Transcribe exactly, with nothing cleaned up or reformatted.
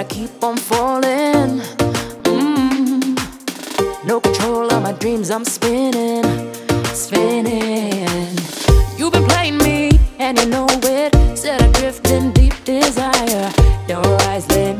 I keep on falling. mm. No control of my dreams, I'm spinning, spinning. You've been playing me and you know it. Said I'm drifting deep desire. Don't rise, let me